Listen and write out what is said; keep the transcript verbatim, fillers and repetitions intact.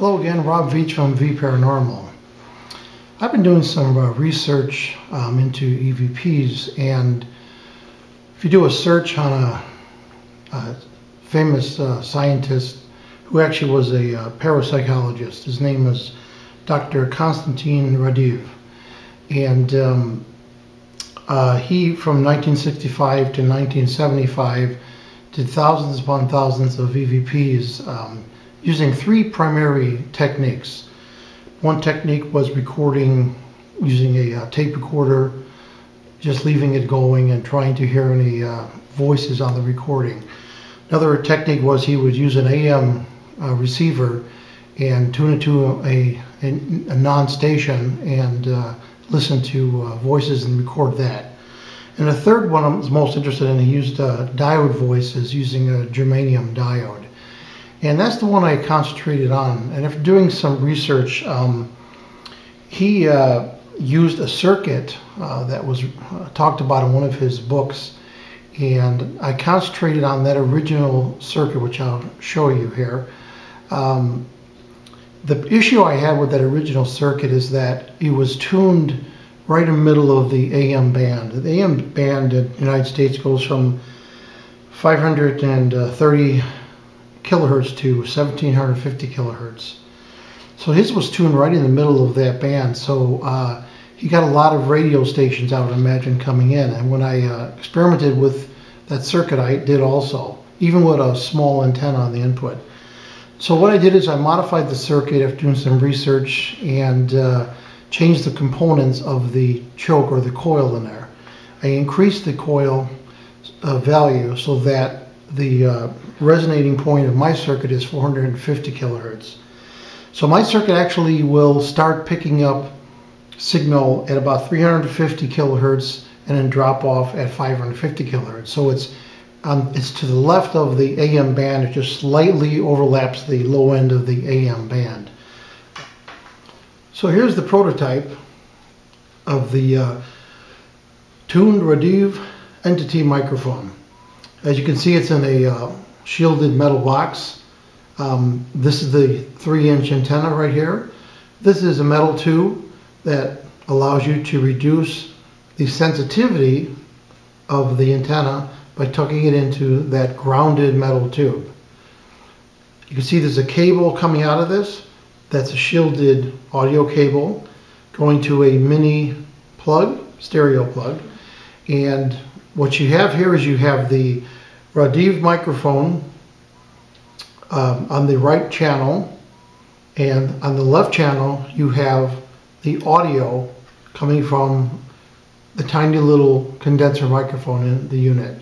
Hello again, Rob Veach from V Paranormal. I've been doing some uh, research um, into E V Ps, and if you do a search on a, a famous uh, scientist who actually was a uh, parapsychologist, his name is Doctor Konstantin Raudive, and um, uh, he from nineteen sixty-five to nineteen seventy-five did thousands upon thousands of E V Ps um, using three primary techniques. One technique was recording using a uh, tape recorder, just leaving it going and trying to hear any uh, voices on the recording. Another technique was he would use an A M uh, receiver and tune it to a, a, a non-station and uh, listen to uh, voices and record that. And the third one I was most interested in, he used uh, diode voices using a germanium diode. And that's the one I concentrated on. And after doing some research, um, he uh, used a circuit uh, that was uh, talked about in one of his books. And I concentrated on that original circuit, which I'll show you here. Um, the issue I had with that original circuit is that it was tuned right in the middle of the A M band. The A M band in the United States goes from five hundred thirty kilohertz to seventeen fifty kilohertz. So his was tuned right in the middle of that band, so uh, he got a lot of radio stations, I would imagine, coming in. And when I uh, experimented with that circuit, I did also, even with a small antenna on the input. So what I did is I modified the circuit after doing some research and uh, changed the components of the choke or the coil in there. I increased the coil uh, value so that the uh, resonating point of my circuit is four hundred fifty kilohertz. So my circuit actually will start picking up signal at about three hundred fifty kilohertz and then drop off at five hundred fifty kilohertz. So it's um, it's to the left of the A M band. It just slightly overlaps the low end of the A M band. So here's the prototype of the uh, tuned Raudive Entity Microphone. As you can see, it's in a uh, shielded metal box. Um, this is the three inch antenna right here. This is a metal tube that allows you to reduce the sensitivity of the antenna by tucking it into that grounded metal tube. You can see there's a cable coming out of this. That's a shielded audio cable going to a mini plug, stereo plug. And what you have here is you have the Raudive microphone um, on the right channel, and on the left channel you have the audio coming from the tiny little condenser microphone in the unit.